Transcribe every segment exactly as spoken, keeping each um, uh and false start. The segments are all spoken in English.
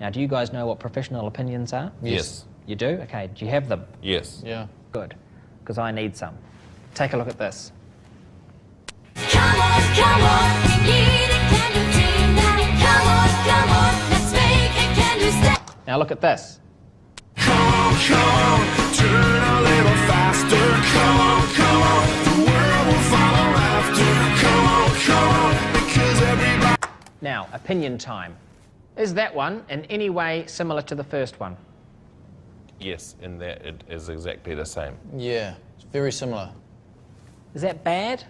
Now, do you guys know what professional opinions are? Yes. You do? Okay, do you have them? Yes. Yeah. Good, because I need some. Take a look at this. Come on, come on, we need a candle tonight. Come on, come on, let's make a candle stick. Now look at this. Come on, come on, turn a little faster. Come on, come on, the world will follow after. Come on, come on, because everybody... Now, opinion time. Is that one in any way similar to the first one? Yes, in that it is exactly the same. Yeah, it's very similar. Is that bad?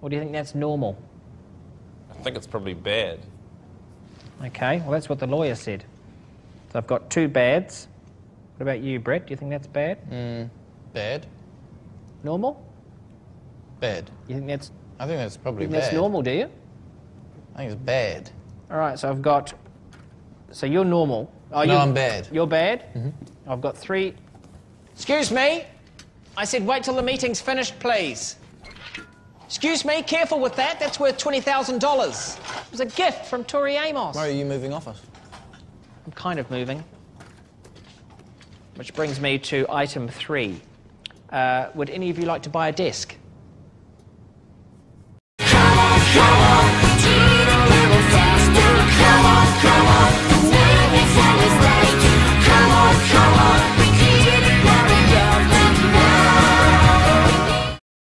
Or do you think that's normal? I think it's probably bad. Okay, well that's what the lawyer said. So I've got two bads. What about you, Brett? Do you think that's bad? Mm, bad. Normal? Bad. You think that's... I think that's probably bad. You think that's normal, do you? I think it's bad. All right, so I've got... So you're normal. Oh, no, you're, I'm bad. You're bad? Mm-hmm. I've got three... Excuse me! I said wait till the meeting's finished, please. Excuse me, careful with that. That's worth twenty thousand dollars. It was a gift from Tori Amos. Murray, are you moving off us? I'm kind of moving. Which brings me to item three. Uh, would any of you like to buy a desk?